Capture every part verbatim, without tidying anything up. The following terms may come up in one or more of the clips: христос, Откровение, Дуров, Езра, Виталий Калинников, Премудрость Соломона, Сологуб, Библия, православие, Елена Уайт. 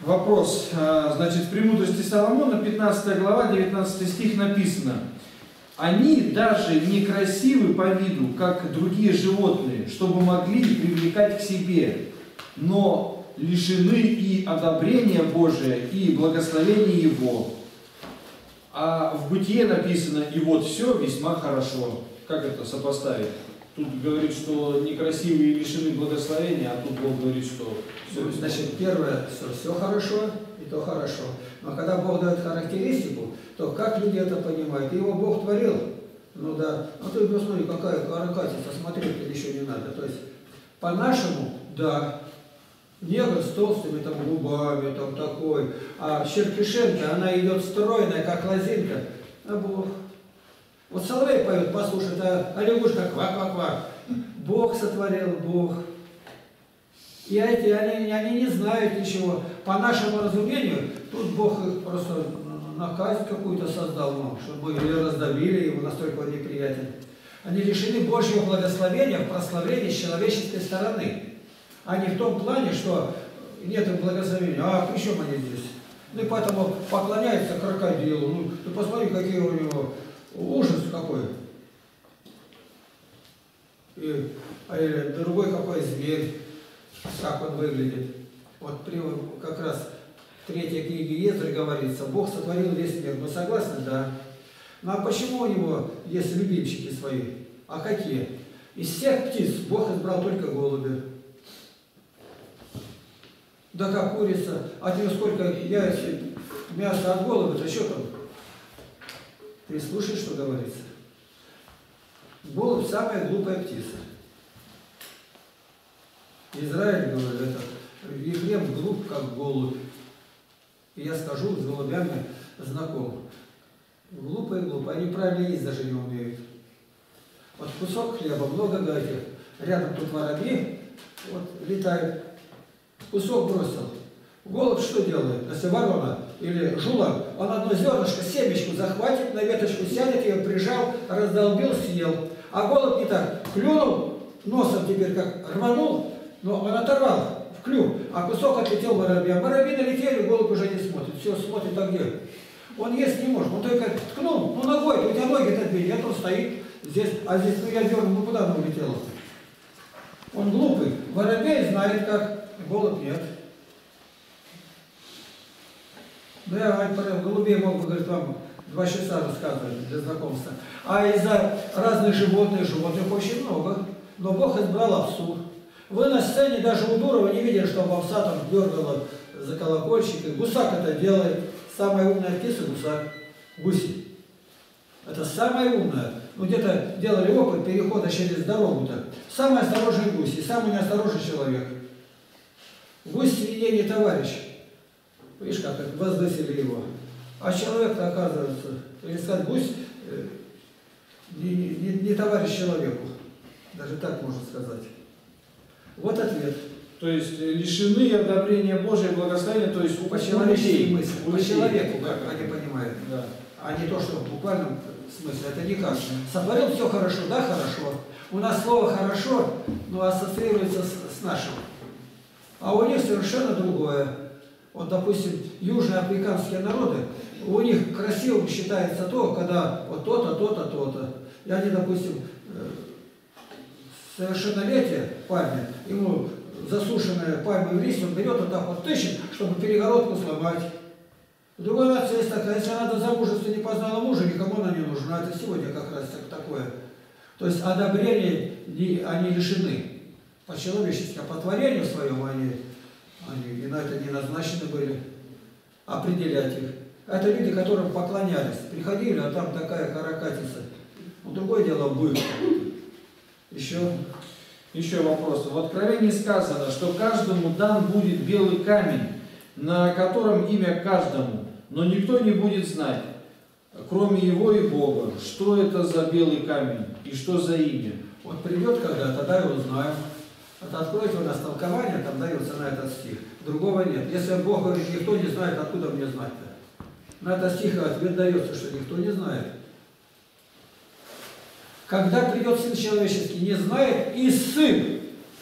Вопрос. Значит, в «Премудрости Соломона» пятнадцатая глава, девятнадцатый стих написано: «Они даже некрасивы по виду, как другие животные, чтобы могли привлекать к себе, но лишены и одобрения Божия, и благословения Его». А в Бытие написано: «И вот все весьма хорошо». Как это сопоставить? Тут говорит, что некрасивые лишены благословения, а тут Бог говорит, что все. Значит, первое, что все хорошо, и то хорошо. Но когда Бог дает характеристику, то как люди это понимают? Его Бог творил. Ну да. Ну ты посмотри, какая каракатица, смотреть еще не надо. То есть, по-нашему, да. Негр с толстыми там губами, там такой. А Черкишенко, она идет стройная, как лозинка. А Бог. Вот соловей поет, послушай, да, а лягушка ква-ква-ква. Бог сотворил, Бог. И эти, они, они не знают ничего. По нашему разумению, тут Бог их просто наказь какую-то создал, ну, чтобы мы раздавили, ему настолько он неприятен. Они лишены Божьего благословения в прославлении с человеческой стороны. А не в том плане, что нет им благословения. А при чем они здесь? Ну и поэтому поклоняются крокодилу. Ну, ты посмотри, какие у него... Ужас какой. И, или другой какой зверь, как он выглядит. Вот при, как раз в третьей книге Езры говорится, Бог сотворил весь мир. Вы согласны? Да. Ну а почему у него есть любимчики свои? А какие? Из всех птиц Бог избрал только голубя. Да как курица. А тебе сколько яйца, мяса от голубя, да что там? Прислушай, что говорится. Голубь – самая глупая птица. Израиль говорит это. Ефрем глуп, как голубь. И я скажу, с голубями знаком. Глупые глупые. Они правильно есть даже не умеют. Вот кусок хлеба, много гадких. Рядом тут воробьи, вот, летают. Кусок бросил. Голубь что делает? Если ворона или жула, он одно зернышко, семечку захватит, на веточку сядет, ее прижал, раздолбил, съел. А голубь не так. Клюнул, носом теперь как рванул, но он оторвал в клюв, а кусок отлетел воробья. Воробьи налетели, голубь уже не смотрит. Все, смотрит, а где? Он есть не может. Он только ткнул, ну ногой, у тебя ноги-то две, нет, он стоит здесь, а здесь, ну я дернул, ну куда она улетела? Он глупый. Воробей знает как, голубь нет. Ну, я говорю, голубей мог бы, говорит, вам два часа рассказывать для знакомства. А из-за разных животных, животных очень много. Но Бог избрал овцу. Вы на сцене даже у Дурова не видели, что овца там дергала за колокольчик. И гусак это делает. Самая умная птица – гусак. Гуси. Это самая умная. Ну, где-то делали опыт перехода через дорогу-то. Самый осторожный гусь и самый неосторожный человек. Гусь – свиней не товарищ. Видишь, как возвысили его. А человек-то, оказывается, или сказать, гусь, не, не, не товарищ человеку. Даже так можно сказать. Вот ответ. То есть лишены одобрения Божьей благословения, то есть у человеческой мысли. По человеку, как они понимают. Да. А не то, что в буквальном смысле. Это не как. Сотворил все хорошо, да, хорошо. У нас слово «хорошо», но ассоциируется с, с нашим. А у них совершенно другое. Вот, допустим, южноафриканские народы, у них красивым считается то, когда вот то-то, то-то, то-то. И они, допустим, совершеннолетие пальмы, ему засушенная пальмовый лист, он берет вот так вот тыщет, чтобы перегородку сломать. В другой нации есть такая, если она до замужества не познала мужа, никому она не нужна. Это сегодня как раз такое. То есть одобрения они лишены. По-человечески, а по творению своему они... Они на это не назначены были определять их. Это люди, которым поклонялись. Приходили, а там такая каракатица. Ну, другое дело было. Еще, еще вопрос. В Откровении сказано, что каждому дан будет белый камень, на котором имя каждому, но никто не будет знать, кроме его и Бога, что это за белый камень и что за имя. Вот придет когда, тогда и узнаем. Вот откройте у нас толкование, там дается на этот стих. Другого нет. Если Бог говорит, никто не знает, откуда мне знать-то? На этот стих ответ дается, что никто не знает. Когда придет Сын Человеческий, не знает и Сын.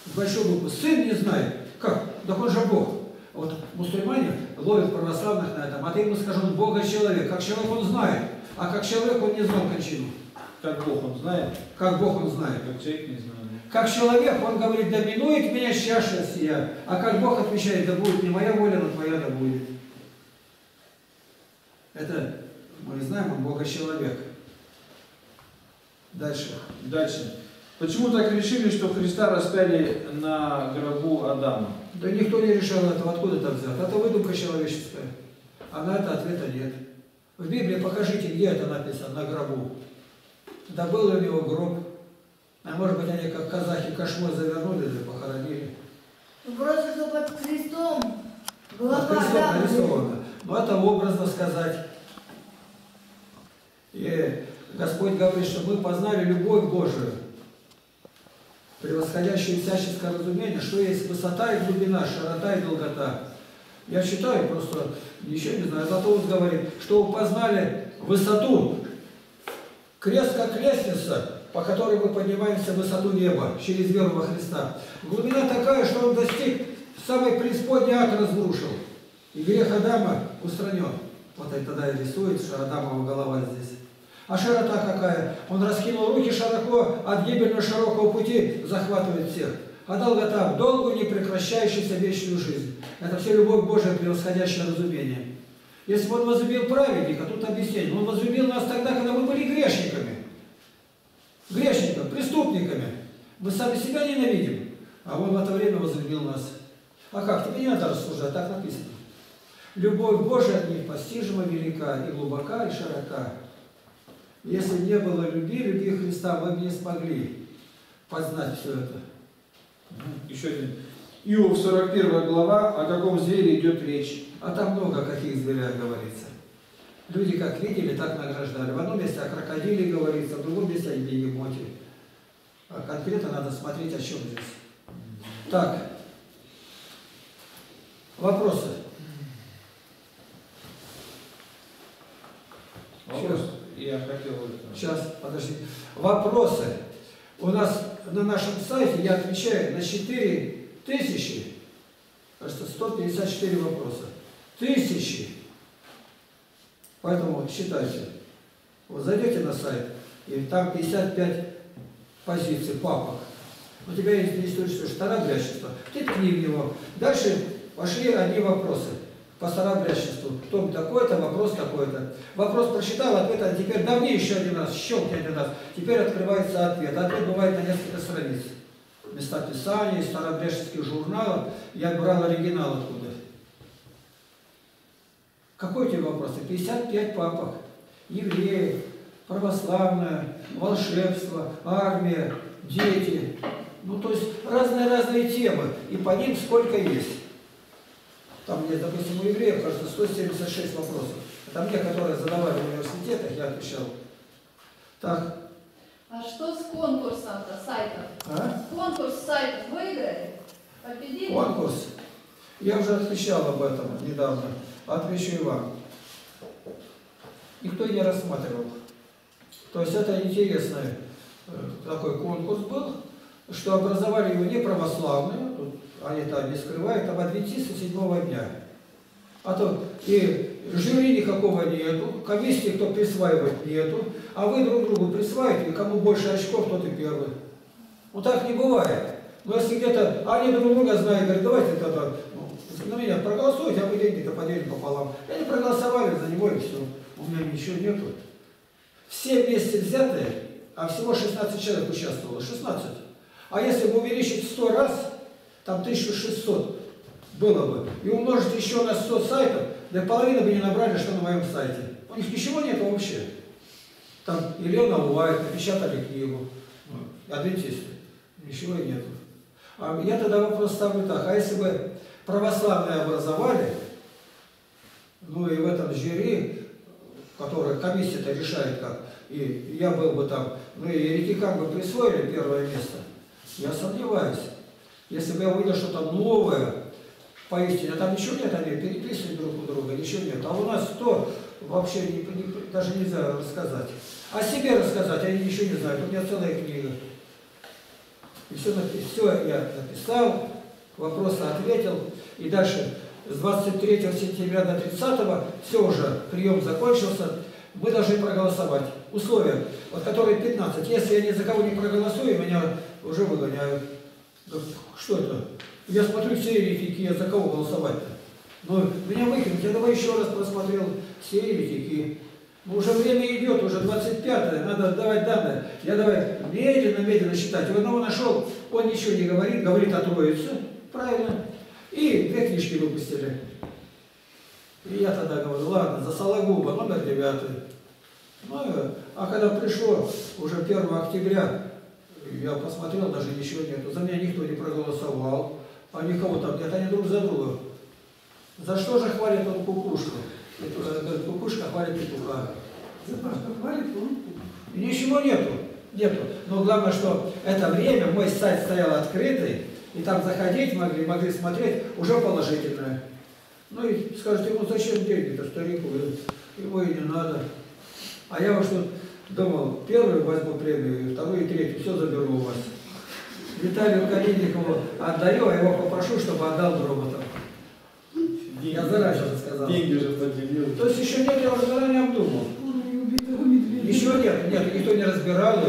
С большой буквы. Сын не знает. Как? Да он же Бог. Вот мусульмане, ловит православных на этом. А ты ему скажешь, он Бога человек. Как человек он знает, а как человек он не знал кончину. Как Бог он знает. Как Бог он знает. Как человек не знает. Как человек он говорит, да минует меня чаша сия. А как Бог отвечает, да будет не моя воля, но твоя да будет. Это мы знаем, он Бога человек. Дальше. Дальше. Почему так решили, что Христа распяли на гробу Адама? Да никто не решал этого, откуда это взято. Это выдумка человеческая. А на это ответа нет. В Библии покажите, где это написано, на гробу. Да был у него гроб. А может быть, они как казахи кошмар завернули и похоронили. Просто что под крестом голова Адама. Под крестом нарисовано. Но это образно сказать. И Господь говорит, что мы познали любовь Божию, превосходящее всяческое разумение, что есть высота и глубина, широта и долгота. Я считаю, просто ничего не знаю, зато он говорит, что вы познали высоту, крест как лестница, по которой мы поднимаемся в высоту неба, через веру во Христа. Глубина такая, что он достиг самой преисподней, ад разрушил, и грех Адама устранен. Вот это тогда и рисует, что Адамова голова здесь. А широта какая? Он раскинул руки широко, от гибельно широкого пути захватывает всех. А долгота – долгую, непрекращающуюся вечную жизнь. Это все любовь Божия, превосходящее разумение. Если бы он возлюбил праведника, тут объяснение. Он возлюбил нас тогда, когда мы были грешниками. Грешниками, преступниками. Мы сами себя ненавидим, а он в это время возлюбил нас. А как? Тебе не надо рассуждать, так написано. Любовь Божия непостижимо велика, и глубока, и широка. Если не было любви, любви Христа, мы бы не смогли познать все это. Еще один. Иов, сорок первая глава, о каком звере идет речь? А там много каких зверях говорится. Люди как видели, так награждали. В одном месте о крокодиле говорится, в другом месте о бегемоте. А конкретно надо смотреть, о чем здесь. Так. Вопросы? Вопросы? Я хотел... Сейчас, подожди. Вопросы. У нас на нашем сайте я отвечаю на четыре тысячи, кажется, сто пятьдесят четыре вопроса. Тысячи. Поэтому считайте. Вот зайдете на сайт, и там пятьдесят пять позиций, папок. У тебя есть историческая штора брячества. Ты ткни в него. Дальше пошли одни вопросы. По старообрядчеству. Кто такой-то, вопрос такой-то. Вопрос прочитал, ответ, а теперь давни еще один раз, щелкни один раз. Теперь открывается ответ. Ответ бывает на несколько страниц. Места писания, из старообрядческих журналов. Я брал оригинал откуда. Какой у тебя вопрос? пятьдесят пять папок. Евреи, православное, волшебство, армия, дети. Ну, то есть разные-разные темы. И по ним сколько есть. Там есть, допустим, у евреев, кажется, сто семьдесят шесть вопросов. Это мне, которые задавали в университетах, я отвечал. Так. А что с конкурсом-то сайтов? А? Конкурс сайтов выиграли? Победили? Конкурс? Я уже отвечал об этом недавно. Отвечу и вам. Никто не рассматривал. То есть это интересный такой конкурс был, что образовали его не православные, они там не скрывают, там адвентисты седьмого дня. А то и жюри никакого нету, комиссии кто присваивает нету, а вы друг другу присваиваете, кому больше очков, тот и первый. Ну так не бывает. Но если где-то, они друг друга знают, говорят, давайте тогда, ну, на меня проголосуйте, а мы деньги-то поделим пополам. И они проголосовали за него и все, у меня ничего нету. Все вместе взятые, а всего шестнадцать человек участвовало, шестнадцать. А если бы увеличить сто раз, там тысяча шестьсот было бы. И умножить еще на сто сайтов, да половина бы не набрали, что на моем сайте. У них ничего нет вообще. Там Елена Уайт, напечатали книгу. Адвентисты. Ничего и нету. А я тогда вопрос ставлю так. А если бы православные образовали, ну и в этом жюри, которое комиссия-то решает как, и я был бы там, ну и еретикам бы присвоили первое место, я сомневаюсь. Если бы я увидел что-то новое, поистине, а там ничего нет, они переписывают друг у друга, ничего нет. А у нас то вообще не, не, даже нельзя рассказать. О себе рассказать, они ничего не знают. У меня целая книга. И все, все я написал, вопросы ответил. И дальше с двадцать третьего сентября до тридцатого, все уже, прием закончился, мы должны проголосовать. Условия, от которых пятнадцать. Если я ни за кого не проголосую, меня уже выгоняют. Что это? Я смотрю все еретики, я за кого голосовать-то? Ну, меня выкинут, я давай еще раз просмотрел все еретики. Ну, уже время идет, уже двадцать пятое, надо давать данные. Я давай медленно-медленно считать. У одного нашел, он ничего не говорит, говорит о Троице, правильно. И две книжки выпустили. И я тогда говорю, ладно, за Сологуба, номер девятый. Ну, а когда пришло уже первого октября, я посмотрел, даже ничего нету. За меня никто не проголосовал, а никого там нет, они друг за друга. За что же хвалит он кукушку? Кукушка хвалит петуха. За что хвалит он кукушку? Ничего нету, нету. Но главное, что это время мой сайт стоял открытый, и там заходить могли, могли смотреть, уже положительное. Ну и скажете, ему зачем деньги-то старику? Его и не надо. А я вот что думал, первую возьму премию, вторую и третью, все заберу у вас. Виталию Калинникову отдаю, а его попрошу, чтобы отдал Дурову. Деньги, я заранее сказал. Деньги уже поделил. То есть еще нет, я уже заранее обдумал. Еще нет, нет, никто не разбирал.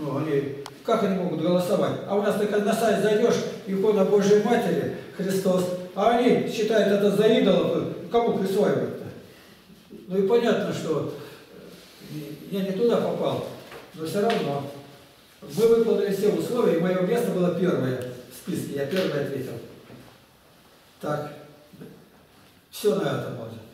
Ну, они, как они могут голосовать? А у нас только на сайт зайдешь, икона Божьей Матери, Христос, а они считают это за идолов, кому присваивают-то? Ну и понятно, что я не туда попал, но все равно. Мы выполнили все условия, и мое место было первое в списке, я первое ответил. Так. Все на это можно.